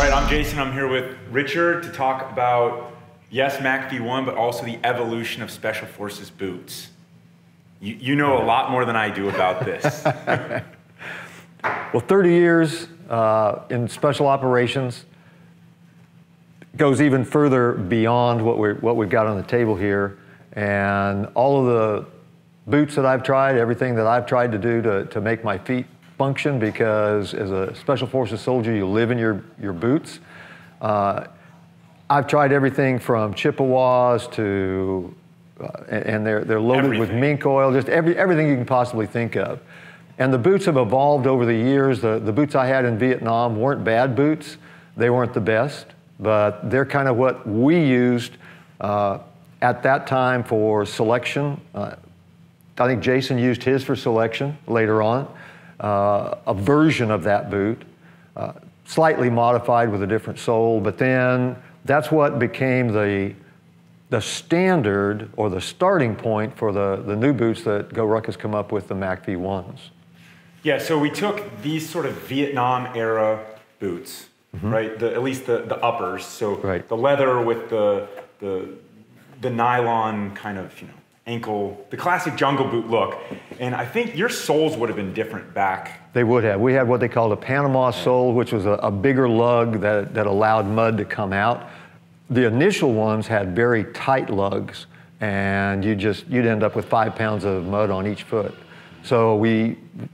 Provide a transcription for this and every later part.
All right, I'm Jason. I'm here with Richard to talk about, yes, MACV 1, but also the evolution of Special Forces boots. You know a lot more than I do about this. Well, 30 years in special operations goes even further beyond what we've got on the table here. And all of the boots that I've tried, everything that I've tried to do to make my feet function, because as a Special Forces soldier, you live in your boots. I've tried everything from Chippewas to, and they're loaded with mink oil, just everything you can possibly think of. And the boots have evolved over the years. The boots I had in Vietnam weren't bad boots. They weren't the best, but they're kind of what we used at that time for selection. I think Jason used his for selection later on. A version of that boot, slightly modified with a different sole, but then that's what became the standard or the starting point for the new boots that GORUCK has come up with, the MACV 1s. Yeah, so we took these sort of Vietnam era boots, right? At least the uppers, so the leather with the nylon kind of, you know, ankle, the classic jungle boot look. And I think your soles would have been different back. They would have. We had what they called a Panama sole, which was a bigger lug that allowed mud to come out. The initial ones had very tight lugs, and you'd end up with 5 pounds of mud on each foot. So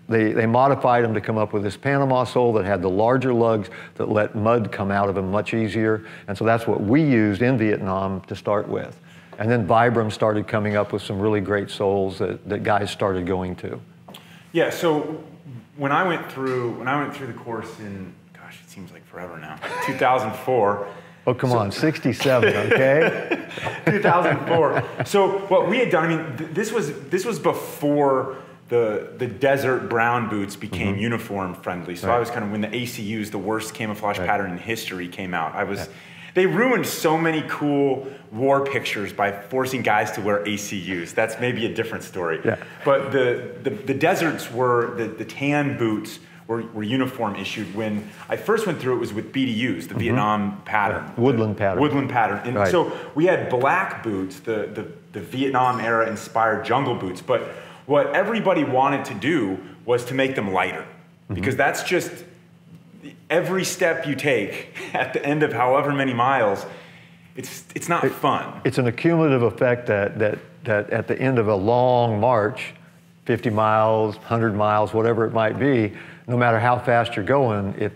they modified them to come up with this Panama sole that had the larger lugs that let mud come out of them much easier. And so that's what we used in Vietnam to start with. And then Vibram started coming up with some really great soles that guys started going to. Yeah, so when I went through the course in, gosh, it seems like forever now, 2004. Oh, come on, 67, okay? 2004. So what we had done, I mean, this was before the desert brown boots became uniform friendly. So I was kind of when the ACU's, the worst camouflage pattern in history, came out. I was. They ruined so many cool war pictures by forcing guys to wear ACUs. That's maybe a different story. Yeah. But the deserts were, the tan boots were uniform issued. When I first went through, it was with BDUs, the Vietnam pattern. Woodland pattern. Woodland pattern. And so we had black boots, the Vietnam era inspired jungle boots. But what everybody wanted to do was to make them lighter, because that's just, every step you take at the end of however many miles, it's not fun. It's an accumulative effect that at the end of a long march, 50 miles, 100 miles, whatever it might be, no matter how fast you're going,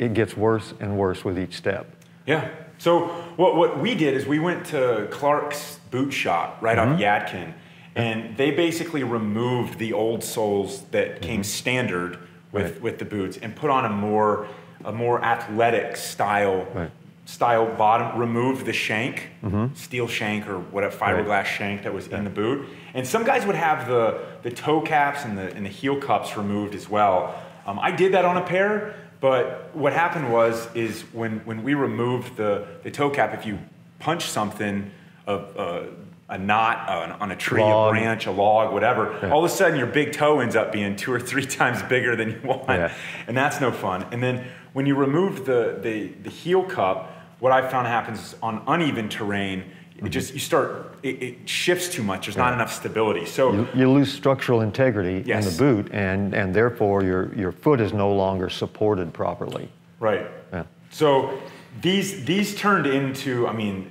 it gets worse and worse with each step. Yeah. So what we did is we went to Clark's Boot Shop right off Yadkin, and they basically removed the old soles that came standard with the boots and put on a more athletic style bottom, remove the shank, steel shank or whatever fiberglass shank that was in the boot. And some guys would have the toe caps and the heel cups removed as well. I did that on a pair, but what happened is when we removed the toe cap, if you punch something, a knot on a tree, a branch, a log, whatever, all of a sudden your big toe ends up being 2 or 3 times bigger than you want. And that's no fun. And then when you remove the heel cup, what I found happens is on uneven terrain, it shifts too much. There's not enough stability. So you lose structural integrity in the boot, and therefore your foot is no longer supported properly. Right. Yeah. So these turned into, I mean,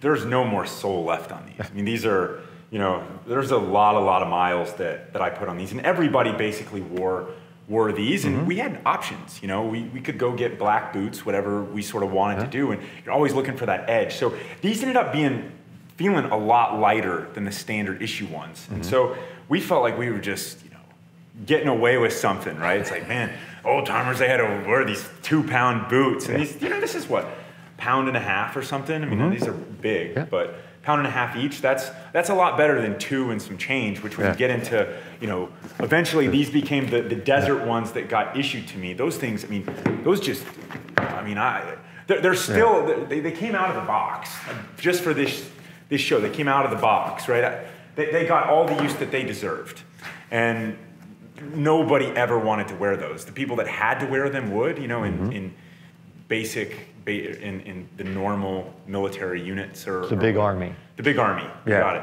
there's no more sole left on these. I mean, these are, you know, there's a lot of miles that I put on these, and everybody basically wore these, and we had options, you know. We could go get black boots, whatever we sort of wanted to do, and you're always looking for that edge. So these ended up feeling a lot lighter than the standard issue ones. And so we felt like we were just, you know, getting away with something, right? It's like, man, old timers, they had to wear these 2-pound boots, and these, you know, this is what, 1.5 pounds or something. I mean, these are big, but 1.5 pounds each. That's a lot better than 2 and some change, which when you get into, you know, eventually these became the desert ones that got issued to me. Those things, I mean, those just, I mean, they're still, they came out of the box just for this show. They came out of the box, right? They got all the use that they deserved, and nobody ever wanted to wear those. The people that had to wear them would, you know, in basic in the normal military units or the big army. The big army. Yeah. Got it.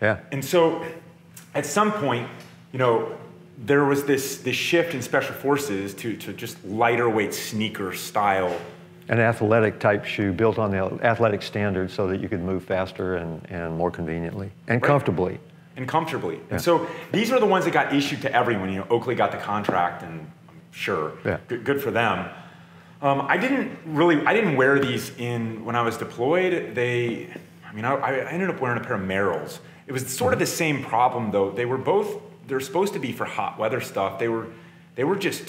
Yeah. And so at some point, you know, there was this shift in special forces to just lighter weight sneaker style. An athletic type shoe built on the athletic standard so that you could move faster and more conveniently and right. comfortably. And comfortably. Yeah. And so these are the ones that got issued to everyone. You know, Oakley got the contract, and I'm sure, yeah. good for them. I didn't wear these when I was deployed. I ended up wearing a pair of Merrells. It was sort of the same problem though. They're supposed to be for hot weather stuff. They were just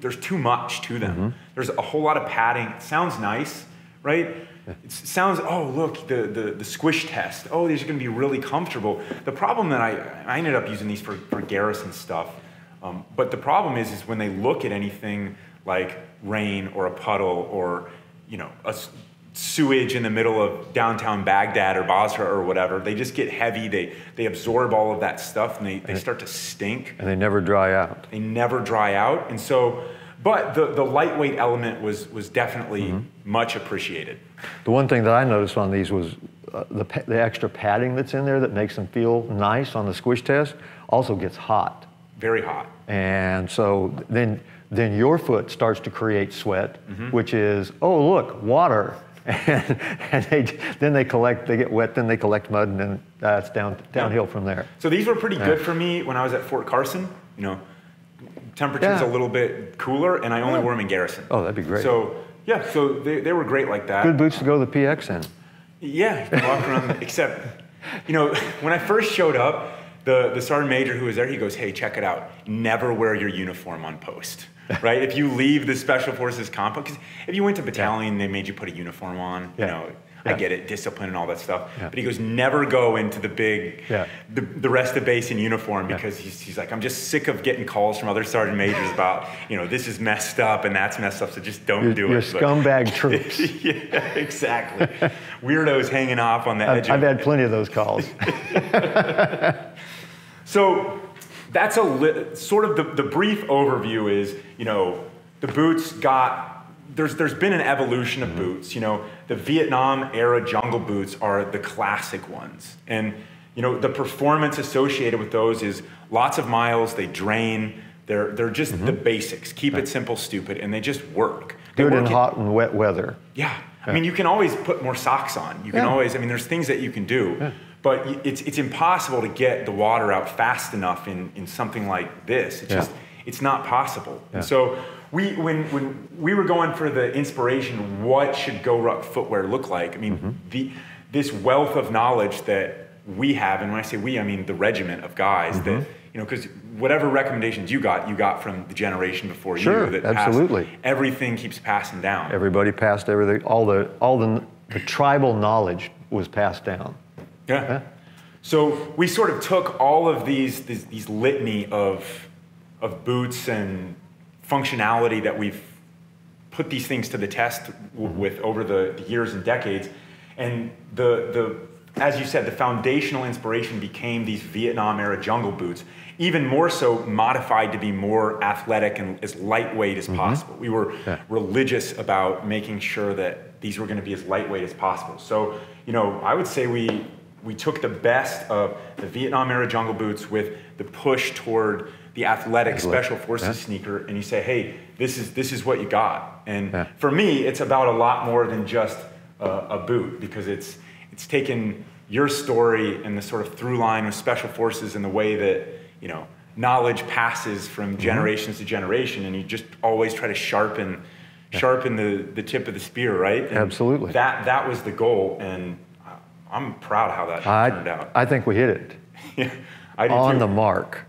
there's too much to them. Mm-hmm. There's a whole lot of padding. It sounds nice, right? Yeah. It sounds, oh look, the squish test. Oh, these are gonna be really comfortable. The problem that I ended up using these for garrison stuff. But the problem is when they look at anything like rain or a puddle or, you know, a sewage in the middle of downtown Baghdad or Basra or whatever, they just get heavy, they absorb all of that stuff, and they start to stink. And they never dry out. They never dry out. And so, but the lightweight element was definitely much appreciated. The one thing that I noticed on these was the extra padding that's in there that makes them feel nice on the squish test also gets hot. Very hot. And so then your foot starts to create sweat, which is, oh look, water. Then they get wet, then they collect mud, and then it's downhill from there. So these were pretty good for me when I was at Fort Carson. You know, temperature's a little bit cooler, and I only wore them in garrison. Oh, that'd be great. So yeah, so they were great like that. Good boots to go to the PX then. Yeah, you can walk around. Except, you know, when I first showed up, the sergeant major who was there, he goes, "Hey, check it out. Never wear your uniform on post." Right? If you leave the Special Forces compound, because if you went to battalion, they made you put a uniform on, you know, I get it, discipline and all that stuff. Yeah. But he goes, never go into the big, the rest of the base in uniform, because he's like, I'm just sick of getting calls from other sergeant majors about, you know, this is messed up and that's messed up, so just don't do it. You're scumbag troops. Yeah, exactly. Weirdos hanging off on the edge. I've had plenty of those calls. So that's sort of the brief overview is, you know, the boots there's been an evolution of boots. You know, the Vietnam era jungle boots are the classic ones. And, you know, the performance associated with those is lots of miles, they drain, they're just the basics. Keep it simple, stupid, and they just work. Good in hot and wet weather. Yeah. I mean, you can always put more socks on. You can always, I mean, there's things that you can do. Yeah. But it's impossible to get the water out fast enough in something like this. It's just, it's not possible. Yeah. And so when we were going for the inspiration, what should GORUCK footwear look like? I mean, this wealth of knowledge that we have, and when I say we, I mean the regiment of guys that, you know, because whatever recommendations you got from the generation before you. That absolutely. Passed, everything keeps passing down. Everybody passed everything. All the tribal knowledge was passed down. Yeah. So we sort of took all of these litany of boots and functionality that we've put these things to the test with over the years and decades, and the as you said, the foundational inspiration became these Vietnam era jungle boots, even more so modified to be more athletic and as lightweight as possible. We were religious about making sure that these were going to be as lightweight as possible. So, you know, I would say we took the best of the Vietnam era jungle boots with the push toward the athletic special forces sneaker, and you say, hey, this is what you got. And for me, it's about a lot more than just a boot, because it's taken your story and the sort of through line with special forces and the way that, you know, knowledge passes from generations to generation, and you just always try to sharpen the tip of the spear, right? And absolutely. That was the goal, and I'm proud how that turned out. I think we hit it. Yeah, I do on too. The mark.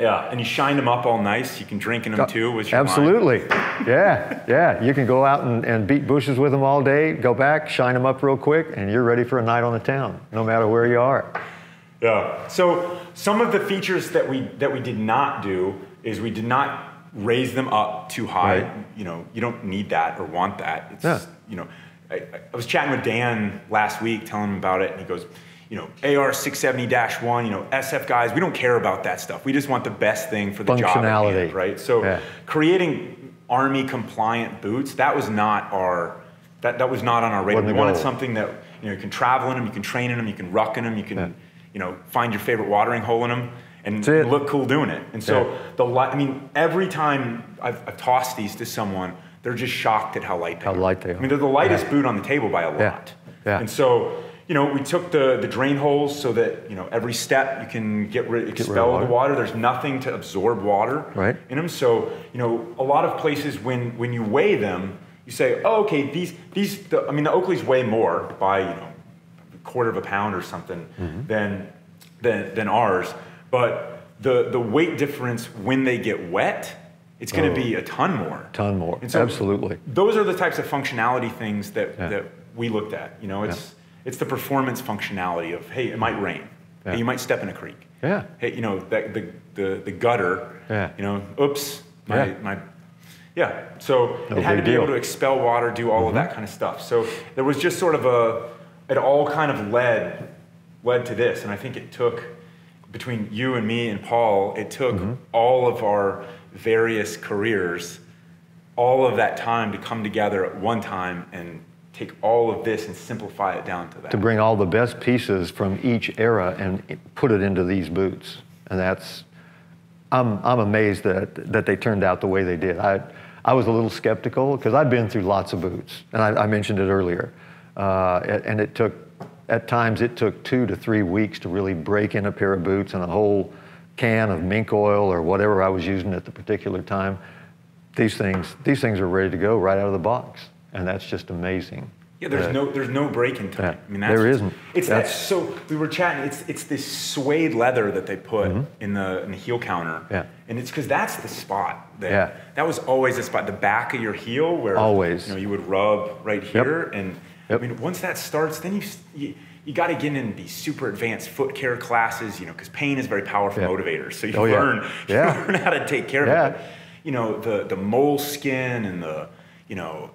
Yeah, and you shine them up all nice. You can drink in them too. Was your absolutely. Mind. Yeah. You can go out and beat bushes with them all day, go back, shine them up real quick, and you're ready for a night on the town, no matter where you are. Yeah, so some of the features that we did not do is we did not raise them up too high. Right. You know, you don't need that or want that. It's, you know, I was chatting with Dan last week, telling him about it, and he goes, you know, AR 670-1, you know, SF guys, we don't care about that stuff. We just want the best thing for the job at hand, right? So creating Army compliant boots. That was not our, that was not on our radar. We wanted something that, you know, you can travel in them, you can train in them, you can ruck in them, you can, you know, find your favorite watering hole in them and look cool doing it. And so the light, I mean, every time I've tossed these to someone, they're just shocked at how light they are. How light they are. I mean, they're the lightest boot on the table by a lot. And so, you know, we took the drain holes so that, you know, every step you can get rid, expel the water. There's nothing to absorb water in them. So, you know, a lot of places when you weigh them, you say, oh, okay, I mean, the Oakleys weigh more by, you know, a quarter of a pound or something than ours. But the weight difference when they get wet, it's going to be a ton more. Ton more, so absolutely. Those are the types of functionality things that, that we looked at, you know, it's... It's the performance functionality of, hey, it might rain. Hey, you might step in a creek. Hey, you know, that, the gutter, you know, oops. So it had to be able to expel water, do all of that kind of stuff. So there was just sort of a, it all kind of led to this. And I think it took, between you and me and Paul, it took all of our various careers, all of that time to come together at one time and take all of this and simplify it down to that. To bring all the best pieces from each era and put it into these boots. And that's, I'm amazed that they turned out the way they did. I was a little skeptical because I've been through lots of boots, and I mentioned it earlier. And it took, at times it took 2 to 3 weeks to really break in a pair of boots and a whole can of mink oil or whatever I was using at the particular time. These things are ready to go right out of the box. And that's just amazing. Yeah, there's no break-in time. I mean, there isn't. It's so we were chatting. It's this suede leather that they put in the heel counter. And it's because that's the spot. That was always the spot, the back of your heel where you know, you would rub right here. And I mean, once that starts, then you got to get in these super advanced foot care classes. You know, because pain is very powerful motivator. So you learn how to take care of it. But, you know, the mole skin and the the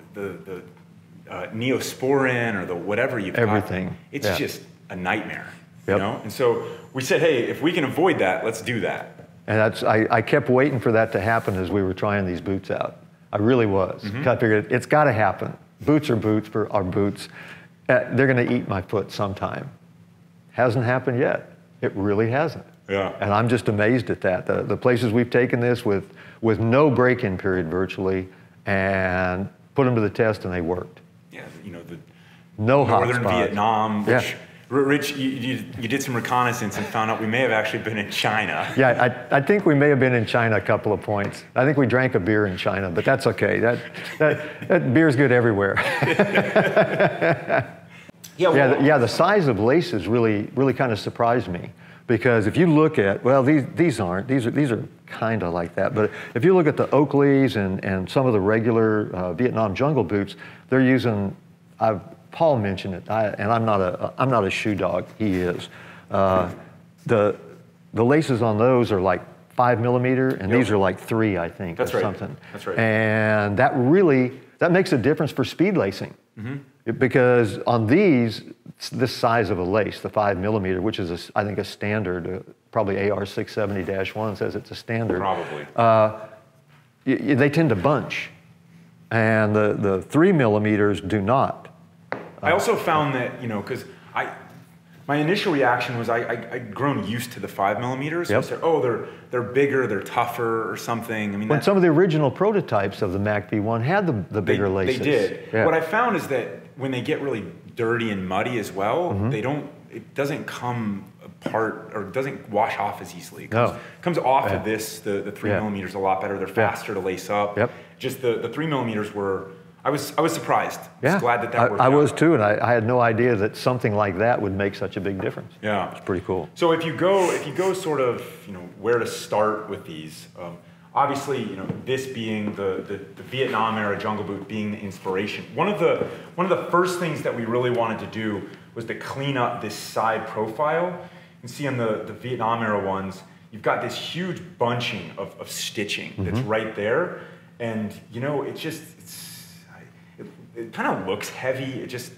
Neosporin or the whatever you've got. It's just a nightmare, you know? And so we said, hey, if we can avoid that, let's do that. And that's, I kept waiting for that to happen as we were trying these boots out. I really was. I figured it's got to happen. Boots are boots for our boots. They're going to eat my foot sometime. Hasn't happened yet. It really hasn't. And I'm just amazed at that. The places we've taken this with no break-in period virtually, and put them to the test, and they worked. Yeah, you know, the northern Vietnam, which, Rich, you did some reconnaissance and found out we may have actually been in China. Yeah, I think we may have been in China a couple of points. I think we drank a beer in China, but that's okay. That beer's good everywhere. The size of laces really kind of surprised me. Because if you look at, well, these aren't, these are kind of like that, but if you look at the Oakleys and some of the regular Vietnam jungle boots, they're using, Paul mentioned it, and I'm not a shoe dog, he is. The laces on those are like 5mm, and these are like 3, I think, something. That's right. And that makes a difference for speed lacing. Because on these, this size of a lace, the 5mm, which is, I think, a standard, probably AR 670-1 says it's a standard. Probably. They tend to bunch, and the 3mm do not. I also found that, you know, because my initial reaction was I'd grown used to the 5mm. So I said, oh, they're bigger, they're tougher or something. I mean, when some of the original prototypes of the Mac V1 had the bigger laces. They did. Yeah. What I found is that when they get really dirty and muddy as well, it doesn't come apart or doesn't wash off as easily. It comes off of this, the 3mm a lot better. They're faster to lace up. Just the 3mm were, I was surprised. I was glad that worked out. I was too, and I had no idea that something like that would make such a big difference. Yeah. It's pretty cool. So if you go sort of, you know, where to start with these, obviously, you know, this being the Vietnam era jungle boot being the inspiration. One of the first things that we really wanted to do was to clean up this side profile. You can see on the Vietnam era ones, you've got this huge bunching of stitching that's right there. And, you know, it kind of looks heavy. It just,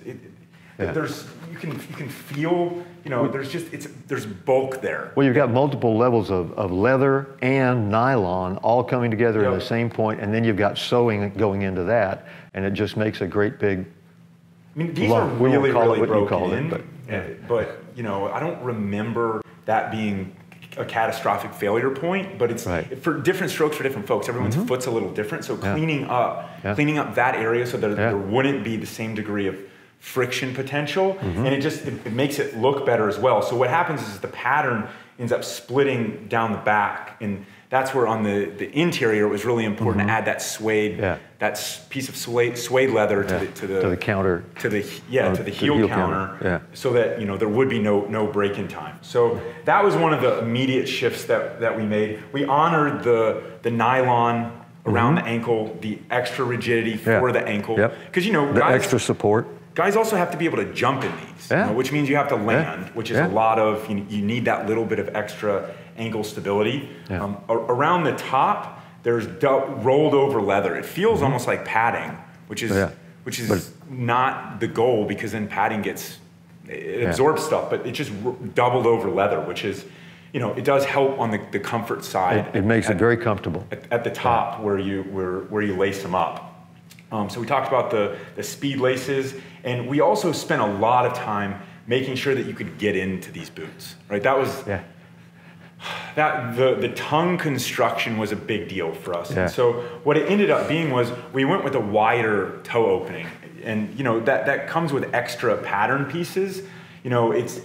Yeah. There's you can feel, you know, there's just there's bulk there. Well, you've got multiple levels of leather and nylon all coming together at the same point, and then you've got sewing going into that, and it just makes a great big. I mean, these lump. Are really, we call really it broken call in, it, but you know, I don't remember that being a catastrophic failure point, but it's for different strokes for different folks. Everyone's foot's a little different, so cleaning up that area so that there wouldn't be the same degree of friction potential, and it just it makes it look better as well. So what happens is the pattern ends up splitting down the back, and that's where on the interior it was really important to add that suede, that piece of suede leather to the counter, to the heel counter, so that, you know, there would be no break in time. So that was one of the immediate shifts that we made. We honored the nylon around the ankle, the extra rigidity for the ankle, because you know the extra support. Guys also have to be able to jump in these, you know, which means you have to land, which is a lot of, you need that little bit of extra ankle stability. Yeah. Around the top, there's rolled over leather. It feels almost like padding, which is not the goal, because then padding it absorbs stuff, but it's just doubled over leather, which is, you know, it does help on the comfort side. It makes it very comfortable. At the top where you lace them up. So we talked about the speed laces, and we also spent a lot of time making sure that you could get into these boots, right? That was, the tongue construction was a big deal for us. Yeah. And so what it ended up being was we went with a wider toe opening, and you know, that comes with extra pattern pieces. You know, it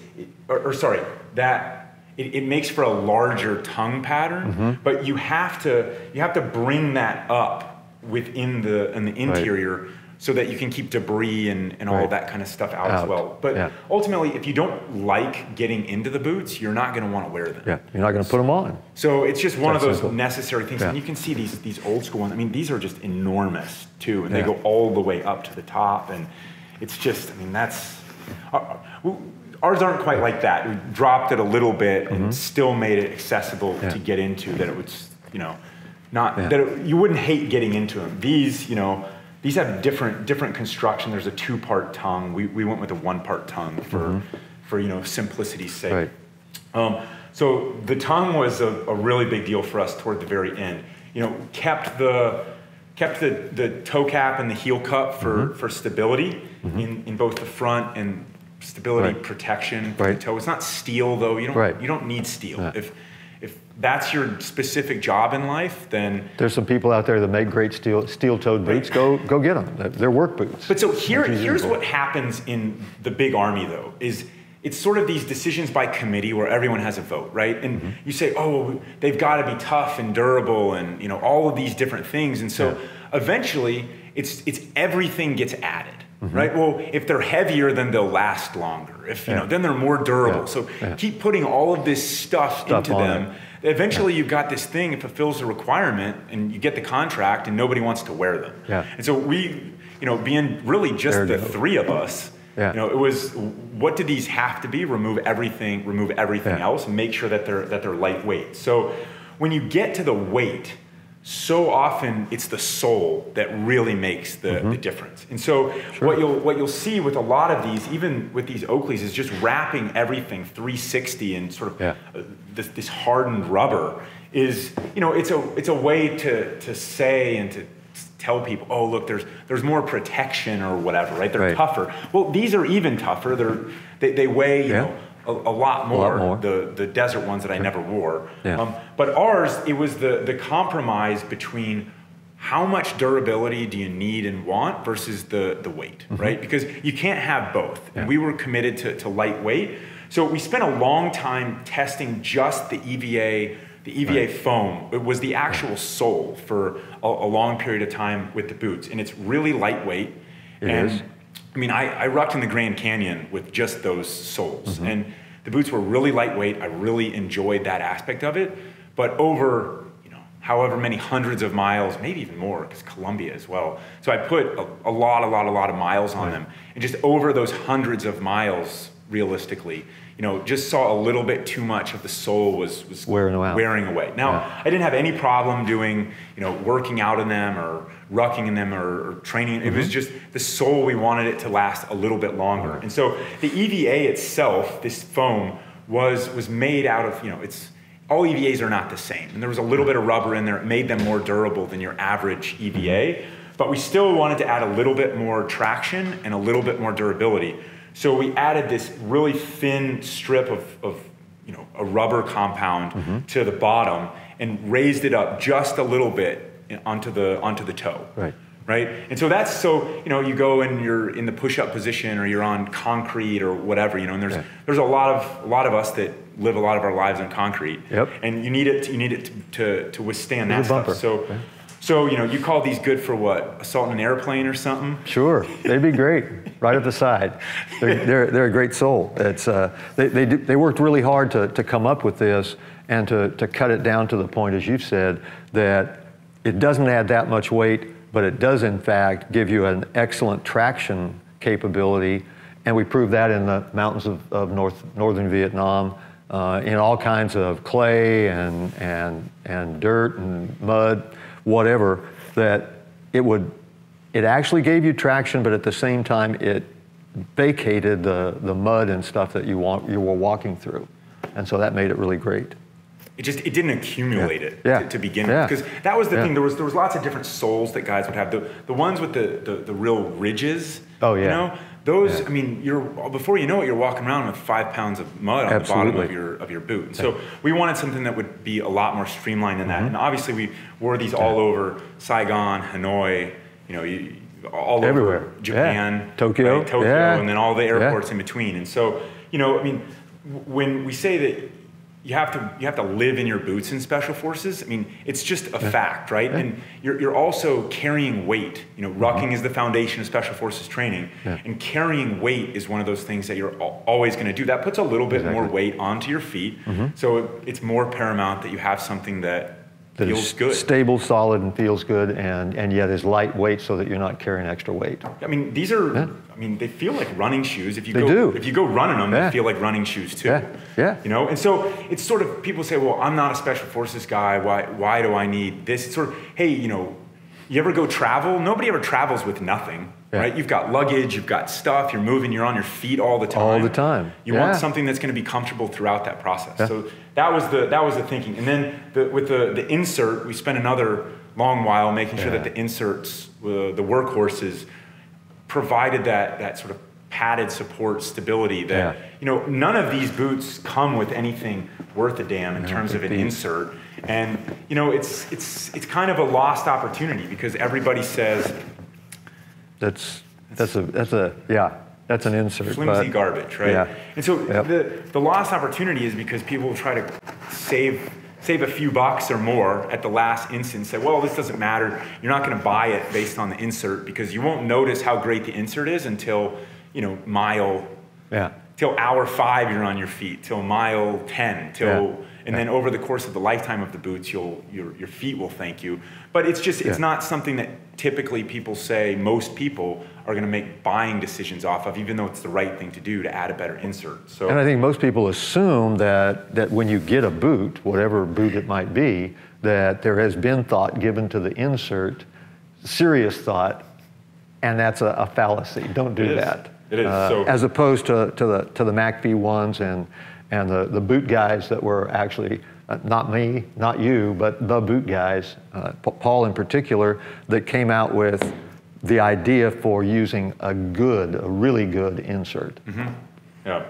makes for a larger tongue pattern, but you have to bring that up within the interior so that you can keep debris and all of that kind of stuff out as well. But ultimately, if you don't like getting into the boots, you're not gonna wanna wear them. Yeah, you're not gonna put them on. So it's just one of those necessary things. Yeah. And you can see these old school ones. I mean, these are just enormous too, and they go all the way up to the top. And it's just, I mean, that's, ours aren't quite like that. We dropped it a little bit and still made it accessible to get into, that it was, you know, not that you wouldn't hate getting into them. These, you know, these have different construction. There's a two-part tongue. We went with a one-part tongue for you know, simplicity's sake. Right. So the tongue was a really big deal for us toward the very end. You know, kept the toe cap and the heel cup for stability in both the front and stability protection for the toe. It's not steel though. You don't need steel. Yeah. If that's your specific job in life, then there's some people out there that make great steel-toed boots. Go get them. They're work boots. But so here's what happens in the big army though, is it's sort of these decisions by committee where everyone has a vote, right? And you say, oh, they've got to be tough and durable, and you know, all of these different things. And so eventually, it's everything gets added. Right? Well, if they're heavier, then they'll last longer. If you know, then they're more durable. Yeah. So keep putting all of this stuff into them. Eventually, you've got this thing. It fulfills the requirement, and you get the contract, and nobody wants to wear them. Yeah. And so we, you know, being really just three of us, you know, it was, what do these have to be? Remove everything else, and make sure that they're lightweight. So when you get to the weight, so often it's the sole that really makes the difference. And so what you'll see with a lot of these, even with these Oakleys, is just wrapping everything 360 in sort of this hardened rubber is, you know, it's a way to say and to tell people, oh look, there's more protection or whatever, right? They're tougher. Well, these are even tougher. They weigh, you know, a lot more. The desert ones that I never wore. Yeah. But ours, it was the compromise between how much durability do you need and want versus the weight, right? Because you can't have both. Yeah. And we were committed to lightweight. So we spent a long time testing just the EVA foam. It was the actual sole for a long period of time with the boots. And it's really lightweight. It is. I mean, I rocked in the Grand Canyon with just those soles, and the boots were really lightweight. I really enjoyed that aspect of it, but over, you know, however many hundreds of miles, maybe even more, because Colombia as well. So I put a lot of miles on them, and just over those hundreds of miles, realistically, you know, just saw a little bit too much of the sole was wearing away. Now, I didn't have any problem doing, you know, working out in them or rucking in them or training. Mm-hmm. It was just the sole, we wanted it to last a little bit longer. And so the EVA itself, this foam, was made out of, you know, it's, all EVAs are not the same. And there was a little bit of rubber in there. It made them more durable than your average EVA. But we still wanted to add a little bit more traction and a little bit more durability. So we added this really thin strip of you know, a rubber compound mm-hmm. to the bottom and raised it up just a little bit onto the toe. Right. Right? And so that's, so, you know, you go and you're in the push-up position or you're on concrete or whatever, you know, and there's a lot of us that live a lot of our lives on concrete. Yep. And you need it to withstand that stuff. So yeah. So, you know, you call these good for what? Assaulting an airplane or something? Sure, they'd be great, right up the side. They're a great sole. It's, they worked really hard to come up with this and to cut it down to the point, as you've said, that it doesn't add that much weight, but it does in fact give you an excellent traction capability. And we proved that in the mountains of northern Vietnam, in all kinds of clay and dirt and mud, whatever, that it actually gave you traction, but at the same time it vacated the mud and stuff that you were walking through. And so that made it really great. It didn't accumulate yeah. it yeah. To begin yeah. with. Because that was the yeah. thing, there was lots of different soles that guys would have. The ones with the real ridges, oh, yeah. you know? Those, yeah. I mean, before you know it, you're walking around with 5 pounds of mud on Absolutely. The bottom of your boot. And so we wanted something that would be a lot more streamlined than that. Mm-hmm. And obviously we wore these all over Saigon, Hanoi, you know, all everywhere. Over Japan. Yeah. Tokyo. Right? Tokyo, yeah. and then all the airports yeah. in between. And so, you know, I mean, when we say that you have to live in your boots in special forces. I mean, it's just a yeah. fact, right? Yeah. And you're also carrying weight. You know, rucking mm-hmm. is the foundation of special forces training, yeah. and carrying weight is one of those things that you're always going to do. That puts a little bit exactly. more weight onto your feet, mm-hmm. so it's more paramount that you have something that feels good, stable, solid, and feels good, and yet is lightweight, so that you're not carrying extra weight. I mean, these are. Yeah. I mean, they feel like running shoes. If you go running them, yeah. they feel like running shoes too. Yeah. yeah. You know, and so it's sort of, people say, well, I'm not a special forces guy. Why do I need this? It's sort of, hey, you know, you ever go travel? Nobody ever travels with nothing, yeah. right? You've got luggage, you've got stuff, you're moving, you're on your feet all the time. All the time. You yeah. want something that's going to be comfortable throughout that process. Yeah. So that was the thinking. And then with the insert, we spent another long while making yeah. sure that the inserts, the workhorses, provided that sort of padded support stability that, yeah. you know, none of these boots come with anything worth a damn in terms of an insert. And, you know, it's kind of a lost opportunity because everybody says. That's an insert. Flimsy garbage, right? Yeah. And so yep. the lost opportunity is because people will try to save a few bucks or more at the last instant, say, well, this doesn't matter. You're not gonna buy it based on the insert because you won't notice how great the insert is until, you know, till hour 5 you're on your feet, till mile 10, till, yeah. and yeah. then over the course of the lifetime of the boots, your feet will thank you. But it's just, it's yeah. not something that typically people say most people are gonna make buying decisions off of, even though it's the right thing to do to add a better insert. So, and I think most people assume that when you get a boot, whatever boot it might be, that there has been thought given to the insert, serious thought, and that's a fallacy. Don't do that. It is. So, as opposed to the MACV ones and the boot guys that were actually, not me, not you, but the boot guys, Paul in particular, that came out with the idea for using a really good insert. Mm-hmm. Yeah.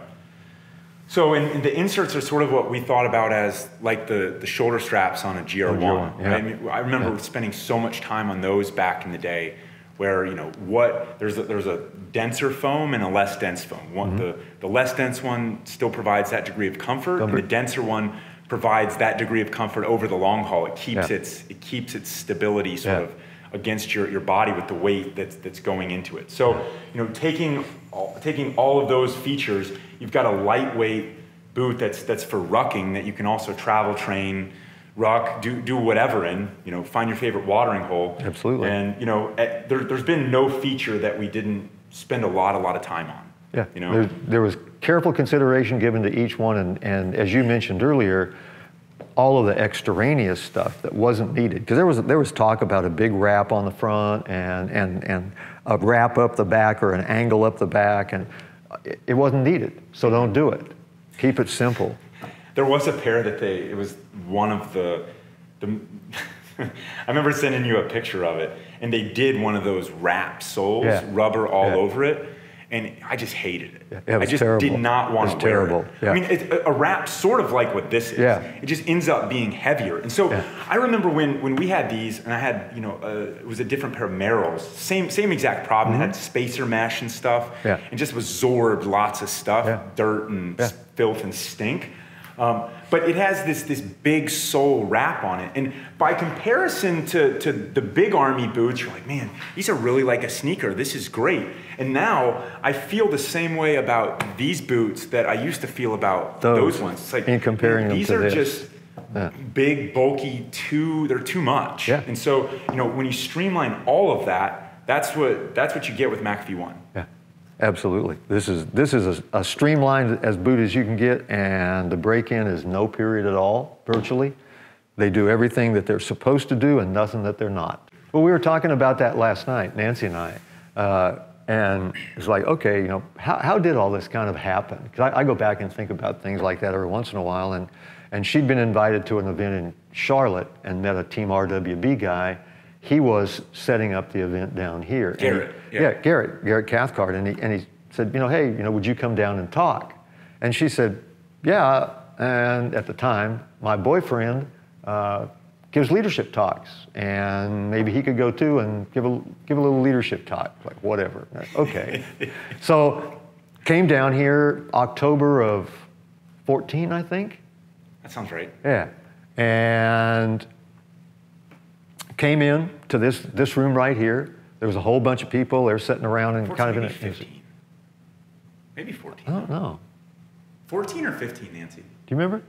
So and the inserts are sort of what we thought about as like the shoulder straps on a GR1. Yeah. Right? I mean, I remember yeah. spending so much time on those back in the day where, you know, there's a denser foam and a less dense foam. One, mm-hmm. the less dense one still provides that degree of comfort, and the denser one provides that degree of comfort over the long haul. It keeps yeah. its stability sort yeah. of against your body with the weight that's going into it. So, you know, taking all of those features, you've got a lightweight boot that's for rucking that you can also travel, train, ruck, do whatever in, you know, find your favorite watering hole. Absolutely. And, you know, there's been no feature that we didn't spend a lot of time on. Yeah, you know? There was careful consideration given to each one, and as you mentioned earlier, all of the extraneous stuff that wasn't needed. Because there was talk about a big wrap on the front and a wrap up the back or an angle up the back, and it wasn't needed. So don't do it. Keep it simple. There was a pair that it was one of the I remember sending you a picture of it, and they did one of those wrap soles, rubber all over it, and I just hated it. It was terrible. I just did not want to wear it. Yeah. I mean, a wrap sort of like what this is. Yeah. It just ends up being heavier. And so I remember when we had these, and I had, you know, it was a different pair of Merrells, same exact problem. It had spacer mesh and stuff, and just absorbed lots of stuff, dirt and filth and stink. But it has this big sole wrap on it. And by comparison to the big army boots, you're like, man, these are really like a sneaker. This is great. And now I feel the same way about these boots that I used to feel about those ones. It's like, in comparing them to this. These are just big, bulky, they're too much. Yeah. And so, you know, when you streamline all of that, that's what you get with McAfee One. Yeah. Absolutely. This is a streamlined as boot as you can get, and the break-in is no period at all, virtually. They do everything that they're supposed to do and nothing that they're not. Well, we were talking about that last night, Nancy and I, and it's like, okay, you know, how did all this kind of happen? Because I go back and think about things like that every once in a while, and she'd been invited to an event in Charlotte and met a Team RWB guy. He was setting up the event down here. Garrett. Garrett Cathcart. And he said, you know, hey, you know, would you come down and talk? And she said, yeah. And at the time, my boyfriend gives leadership talks, and maybe he could go too and give a little leadership talk, like whatever. Okay. So came down here October of 14, I think. That sounds right. Yeah. And came in to this room right here. There was a whole bunch of people. They were sitting around and 14, kind of in 15. Maybe 14. I don't know. 14 or 15, Nancy? Do you remember?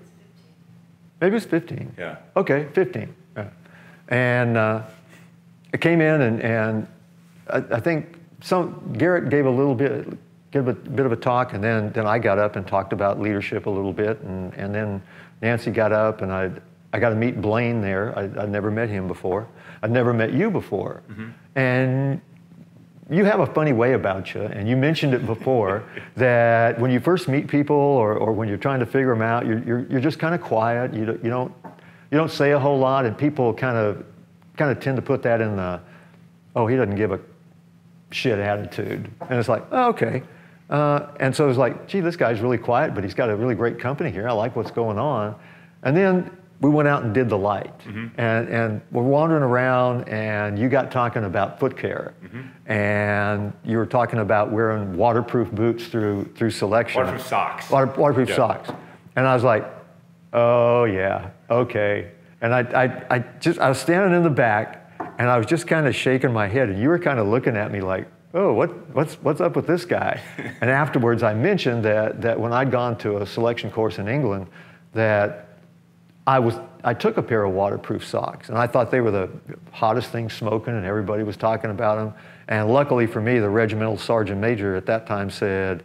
Maybe it's 15. Yeah. Okay, 15. Yeah. And I came in and I think Garrett gave a bit of a talk, and then I got up and talked about leadership a little bit, and then Nancy got up, and I got to meet Blaine there. I'd never met him before. I'd never met you before. Mm-hmm. And you have a funny way about you, and you mentioned it before, that when you first meet people or when you're trying to figure them out, you're just kind of quiet. You don't say a whole lot, and people kind of tend to put that in the, oh, he doesn't give a shit attitude. And it's like, oh, okay. And so it was like, gee, this guy's really quiet, but he's got a really great company here. I like what's going on. And then we went out and did the light, mm-hmm. and we're wandering around, and you got talking about foot care, mm-hmm. and you were talking about wearing waterproof boots through selection. Waterproof socks. Waterproof socks. And I was like, oh yeah, okay. And I was standing in the back, and I was just kind of shaking my head, and you were kind of looking at me like, oh, what's up with this guy? And afterwards, I mentioned that when I'd gone to a selection course in England, that I took a pair of waterproof socks, and I thought they were the hottest thing smoking, and everybody was talking about them. And luckily for me, the regimental sergeant major at that time said,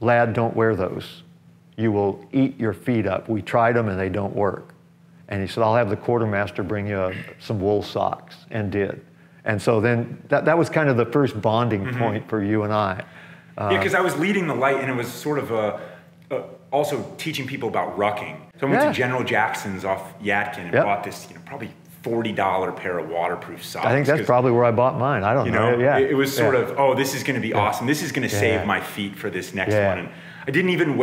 lad, don't wear those. You will eat your feet up. We tried them and they don't work. And he said, I'll have the quartermaster bring you some wool socks, and did. And so then that was kind of the first bonding mm-hmm. point for you and I. Yeah, because I was leading the light, and it was sort of also teaching people about rucking. So I went to General Jackson's off Yadkin and bought this, you know, probably $40 pair of waterproof socks. I think that's probably where I bought mine. I don't know. Yeah. It was sort of, oh, this is going to be awesome. This is going to save my feet for this next one. And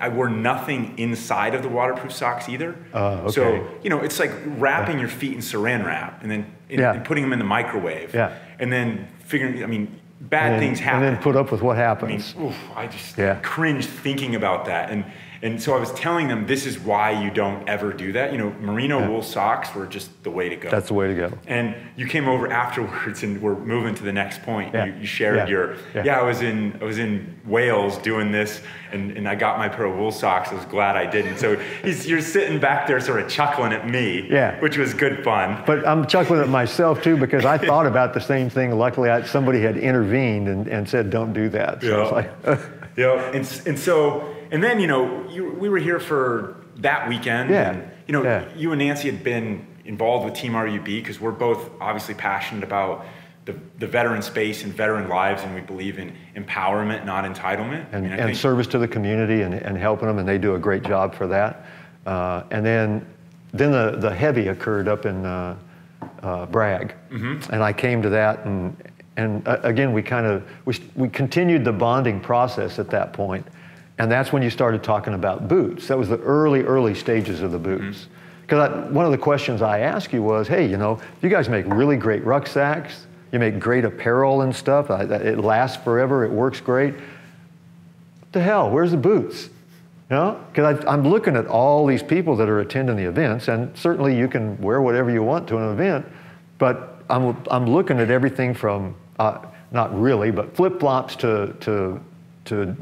I wore nothing inside of the waterproof socks either. Okay. So, you know, it's like wrapping your feet in saran wrap, and then and putting them in the microwave. Yeah. And then figuring, I mean, things happen. And then put up with what happens. I mean, oof, I just cringe thinking about that. And so I was telling them, this is why you don't ever do that. You know, merino wool socks were just the way to go. That's the way to go. And you came over afterwards, and we're moving to the next point. Yeah. You shared your, I was in Wales doing this, and I got my pair of wool socks. I was glad I didn't. So you're sitting back there sort of chuckling at me, which was good fun. But I'm chuckling at myself too, because I thought about the same thing. Luckily, somebody had intervened and said, don't do that. So I was like, and so... And then, you know, we were here for that weekend. Yeah. And, you know, yeah. you and Nancy had been involved with Team RWB because we're both obviously passionate about the veteran space and veteran lives, and we believe in empowerment, not entitlement. And, I mean, I think service to the community and helping them, and they do a great job for that. And then the heavy occurred up in Bragg, mm-hmm. and I came to that, and again we continued the bonding process at that point, and that's when you started talking about boots. That was the early stages of the boots. Because mm-hmm. one of the questions I asked you was, hey, you know, you guys make really great rucksacks. You make great apparel and stuff. It lasts forever. It works great. What the hell? Where's the boots? You know? Because I'm looking at all these people that are attending the events, and certainly you can wear whatever you want to an event. But I'm looking at everything from not really, but flip flops to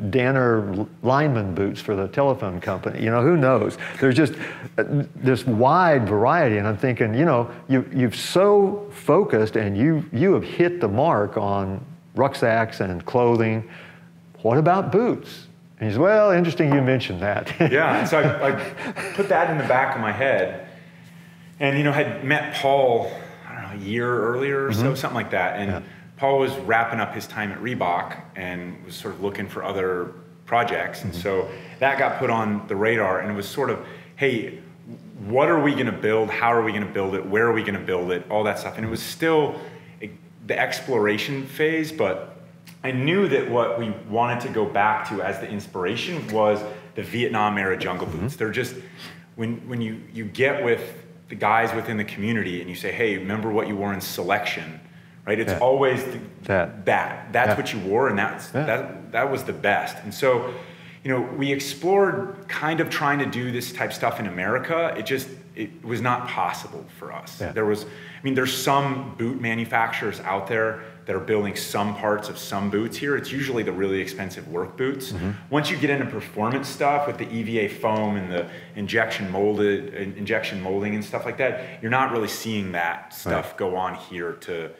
Danner lineman boots for the telephone company. You know, who knows? There's just this wide variety, and I'm thinking, you know, you've so focused and you have hit the mark on rucksacks and clothing. What about boots? And he says, well, interesting you mentioned that. Yeah, so I put that in the back of my head, and, you know, had met Paul, I don't know, a year earlier or mm-hmm. so, something like that. And. Yeah. Paul was wrapping up his time at Reebok and was sort of looking for other projects. And so that got put on the radar, and it was sort of, hey, what are we gonna build? How are we gonna build it? Where are we gonna build it? All that stuff. And it was still the exploration phase, but I knew that what we wanted to go back to as the inspiration was the Vietnam era jungle boots. They're just, when you get with the guys within the community and you say, hey, remember what you wore in selection? Right? It's always that's what you wore, and that was the best. And so, you know, we explored kind of trying to do this type of stuff in America. It was not possible for us. Yeah. There's some boot manufacturers out there that are building some parts of some boots here. It's usually the really expensive work boots. Mm-hmm. Once you get into performance stuff with the EVA foam and the injection molding and stuff like that, you're not really seeing that stuff go on here to.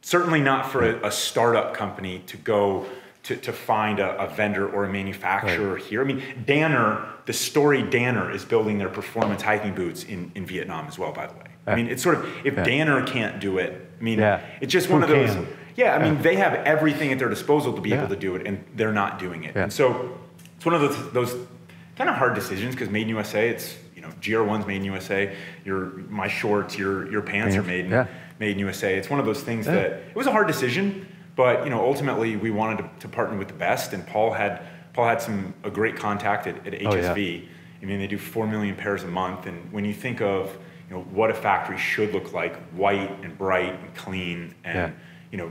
Certainly not for a startup company to go to find a vendor or a manufacturer here. I mean, Danner, the story Danner is building their performance hiking boots in Vietnam as well, by the way. I mean, it's sort of, if Danner can't do it, I mean, it's just one of those. Yeah, I mean, they have everything at their disposal to be able to do it, and they're not doing it. And so it's one of those kind of hard decisions, because Made in USA, it's, you know, GR1's Made in USA, my shorts, your pants are made in Made in USA. It's one of those things that it was a hard decision, but, you know, ultimately we wanted to partner with the best, and Paul had a great contact at HSV. I mean, they do 4 million pairs a month, and when you think of, you know, what a factory should look like, white and bright and clean, and you know,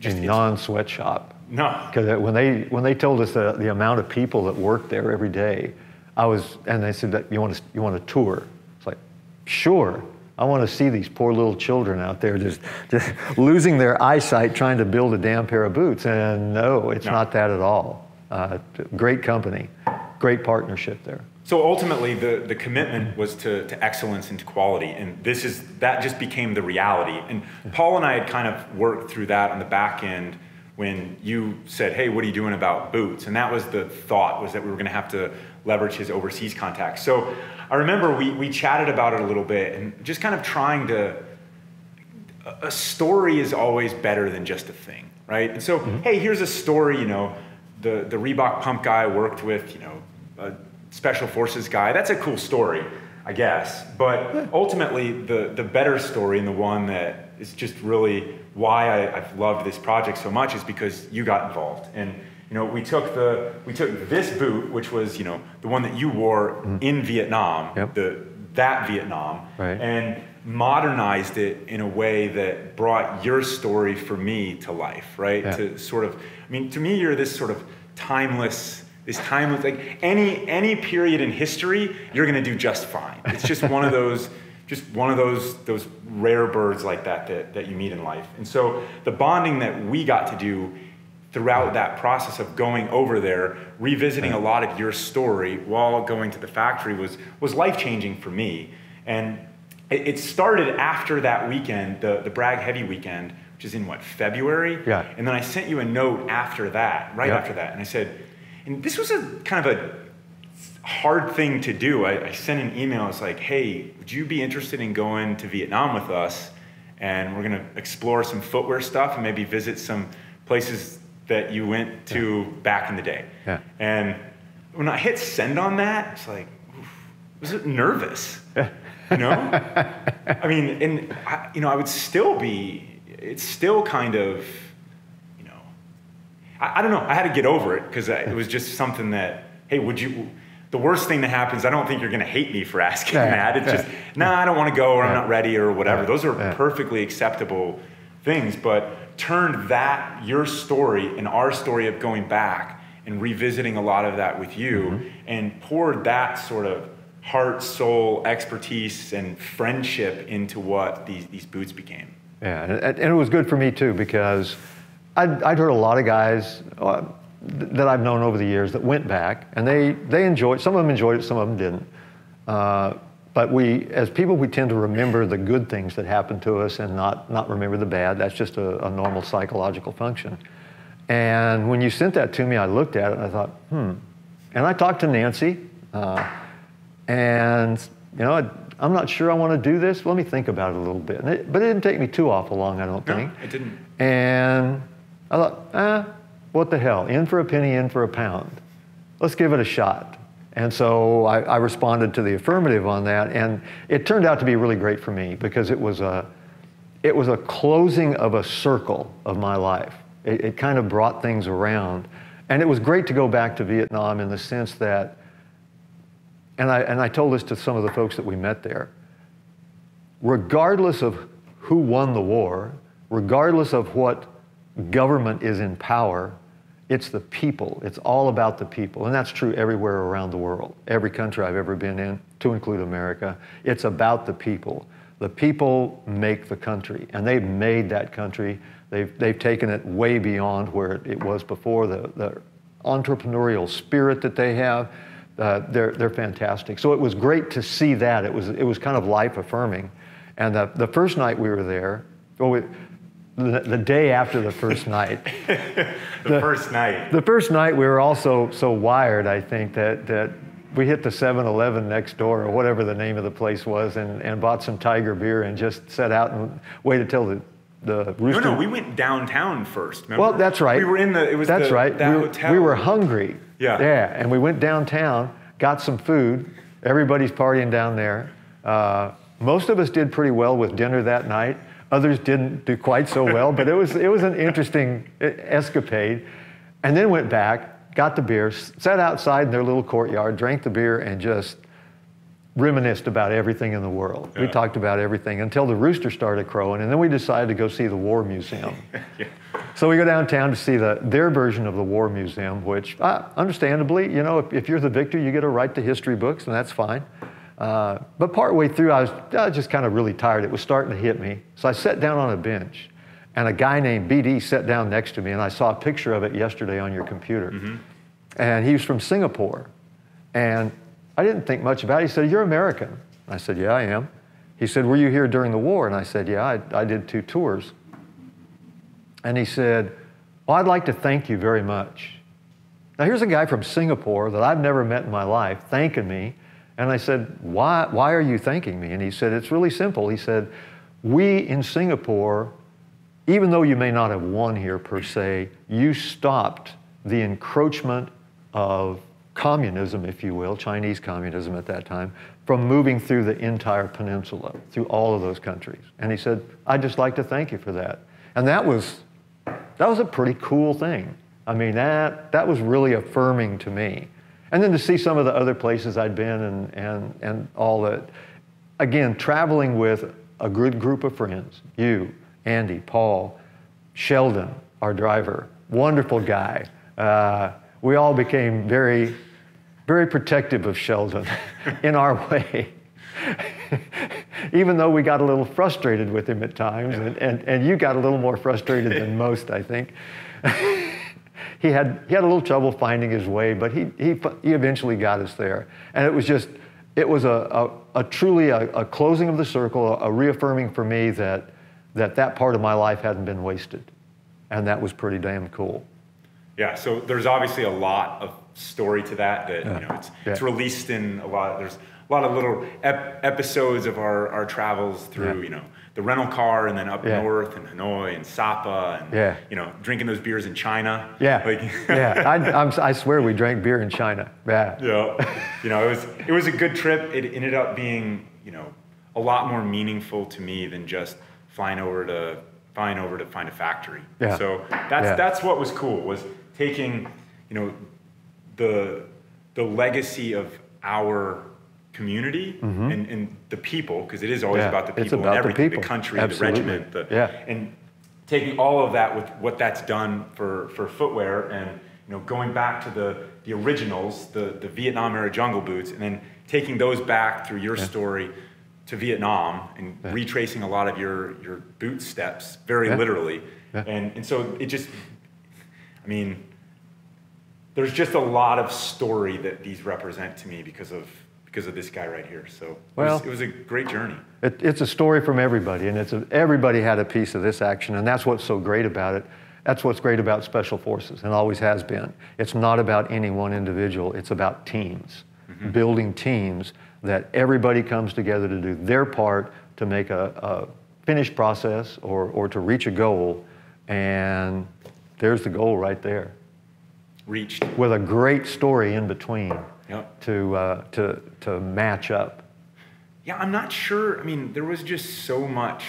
just non-sweatshop. No, because when they told us the amount of people that worked there every day, and they said that you want a tour. It's like, sure. I want to see these poor little children out there just losing their eyesight trying to build a damn pair of boots. And no, it's not that at all. Great company, great partnership there. So ultimately, the commitment was to excellence and to quality. And that just became the reality. And Paul and I had kind of worked through that on the back end when you said, hey, what are you doing about boots? And that was the thought, was that we were going to have to leverage his overseas contacts. So I remember we chatted about it a little bit, and just kind of trying to, a story is always better than just a thing, right? And so, hey, here's a story, you know, the Reebok pump guy worked with, you know, a special forces guy. That's a cool story, I guess. But ultimately, the better story, and the one that is just really why I've loved this project so much, is because you got involved. And you know, we took this boot, which was, you know, the one that you wore in Vietnam, Vietnam, and modernized it in a way that brought your story for me to life, right? Yeah. To sort of, I mean, to me, you're this sort of timeless, like any period in history, you're gonna do just fine. It's just one of those. Just one of those rare birds like that you meet in life. And so the bonding that we got to do throughout that process of going over there, revisiting a lot of your story while going to the factory was life-changing for me. And it started after that weekend, the Bragg Heavy weekend, which is in, what, February? Yeah. And then I sent you a note after that, right after that. And I said, and this was a kind of a hard thing to do. I sent an email. It's like, hey, would you be interested in going to Vietnam with us? And we're going to explore some footwear stuff and maybe visit some places that you went to back in the day. Yeah. And when I hit send on that, it's like, I was nervous, you know? I mean, and I, you know, I would still be, it's still kind of, you know, I don't know. I had to get over it because it was just something that, hey, would you, the worst thing that happens, I don't think you're going to hate me for asking that. It's just, nah, I don't want to go, or I'm not ready, or whatever. Those are perfectly acceptable things, but turned that, your story and our story of going back and revisiting a lot of that with you, and poured that sort of heart, soul, expertise, and friendship into what these boots became. Yeah, and it was good for me too, because I'd heard a lot of guys that I've known over the years that went back, and they enjoyed, some of them enjoyed it, some of them didn't. But we, as people, we tend to remember the good things that happened to us and not remember the bad. That's just a normal psychological function. And when you sent that to me, I looked at it and I thought, And I talked to Nancy, and you know, I'm not sure I want to do this. Let me think about it a little bit. And but it didn't take me too awful long, I don't think. No, it didn't. And I thought, what the hell? In for a penny, in for a pound. Let's give it a shot. And so I responded to the affirmative on that, and it turned out to be really great for me because it was a closing of a circle of my life. It kind of brought things around, and it was great to go back to Vietnam in the sense that, and I told this to some of the folks that we met there, regardless of who won the war, regardless of what government is in power, it's the people. It's all about the people. And that's true everywhere around the world. Every country I've ever been in, to include America, it's about the people. The people make the country, and they've made that country. They've taken it way beyond where it was before. The entrepreneurial spirit that they have, they're fantastic. So it was great to see that. It was kind of life-affirming. And the first night we were there, the day after the first night. The first night we were also so wired, I think, that we hit the 7-Eleven next door or whatever the name of the place was and bought some Tiger beer and just set out and waited till the rooster. No, we went downtown first, remember? Well, that's right. We were in the, it was that's the, right. That hotel. We were hungry. Yeah. Yeah, and we went downtown, got some food. Everybody's partying down there. Most of us did pretty well with dinner that night. Others didn't do quite so well, but it was an interesting escapade. And then went back, got the beer, sat outside in their little courtyard, drank the beer, and just reminisced about everything in the world. Yeah. We talked about everything until the rooster started crowing, and then we decided to go see the War Museum. Yeah. So we go downtown to see their version of the War Museum, which understandably, you know, if you're the victor, you get a right to history books, and that's fine. But partway through, I was just kind of really tired. It was starting to hit me. So I sat down on a bench, and a guy named BD sat down next to me, and I saw a picture of it yesterday on your computer. And he was from Singapore. And I didn't think much about it. He said, "You're American." I said, "Yeah, I am." He said, "Were you here during the war?" And I said, "Yeah, I did 2 tours. And he said, "Well, I'd like to thank you very much." Now, here's a guy from Singapore that I've never met in my life thanking me. And I said, why are you thanking me? And he said, "It's really simple." He said, "We in Singapore, even though you may not have won here per se, you stopped the encroachment of communism, if you will, Chinese communism at that time, from moving through the entire peninsula, through all of those countries." And he said, "I'd just like to thank you for that." And that was a pretty cool thing. I mean, that was really affirming to me. And then to see some of the other places I'd been and all that. Again, traveling with a good group of friends, you, Andy, Paul, Sheldon, our driver, wonderful guy. We all became very, very protective of Sheldon in our way. Even though we got a little frustrated with him at times, and you got a little more frustrated than most, I think. He had a little trouble finding his way, but he eventually got us there. And it was just, it was a truly a closing of the circle, a reaffirming for me that that part of my life hadn't been wasted. And that was pretty damn cool. Yeah, so there's obviously a lot of story to that. That you know, it's released in a lot. There's a lot of little episodes of our travels through you know, the rental car and then up north and Hanoi and Sapa and you know, drinking those beers in China. Yeah, like, I swear we drank beer in China. Yeah, you know, it was a good trip. It ended up being, you know, a lot more meaningful to me than just flying over to find a factory. Yeah. So that's what was cool, was taking, you know, the legacy of our community and the people, because it is always about the people, and everything, the country, absolutely, the regiment, and taking all of that with what that's done for footwear, and you know, going back to the originals, the Vietnam era jungle boots, and then taking those back through your story to Vietnam and retracing a lot of your boot steps, very literally. Yeah. And so it just, I mean, there's just a lot of story that these represent to me because of this guy right here. So it was a great journey. It's a story from everybody, and everybody had a piece of this action, and that's what's so great about it. That's what's great about Special Forces, and always has been. It's not about any one individual, it's about teams, building teams that everybody comes together to do their part to make a finished process or to reach a goal. And there's the goal right there. Reached. With a great story in between to match up. Yeah, I'm not sure. I mean, there was just so much.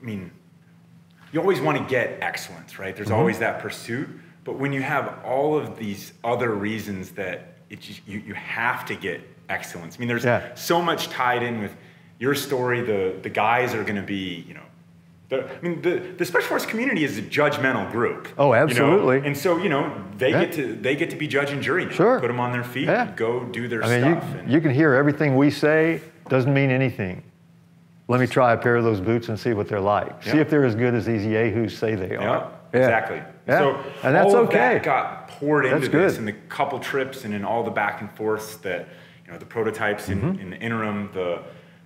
I mean, you always want to get excellence, right? There's always that pursuit. But when you have all of these other reasons that you have to get excellence. I mean, there's so much tied in with your story. The guys are going to be, you know, the Special Forces community is a judgmental group. Oh, absolutely. You know? And so, you know, they get to be judge and jury now. Sure. Put them on their feet. Yeah. And go do their stuff. You can hear everything we say doesn't mean anything. Let me try a pair of those boots and see what they're like. Yeah. See if they're as good as these yahoos say they are. Yeah. Exactly. Yeah. So and that's all of that got poured into this in the couple trips and in all the back and forths that, you know, the prototypes in the interim,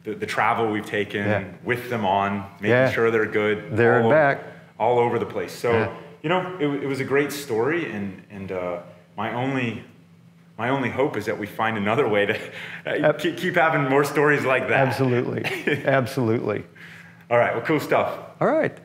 the travel we've taken with them on, making sure they're good. There and back. All over the place. So, you know, it was a great story, and my only hope is that we find another way to keep having more stories like that. Absolutely. All right. Well, cool stuff. All right.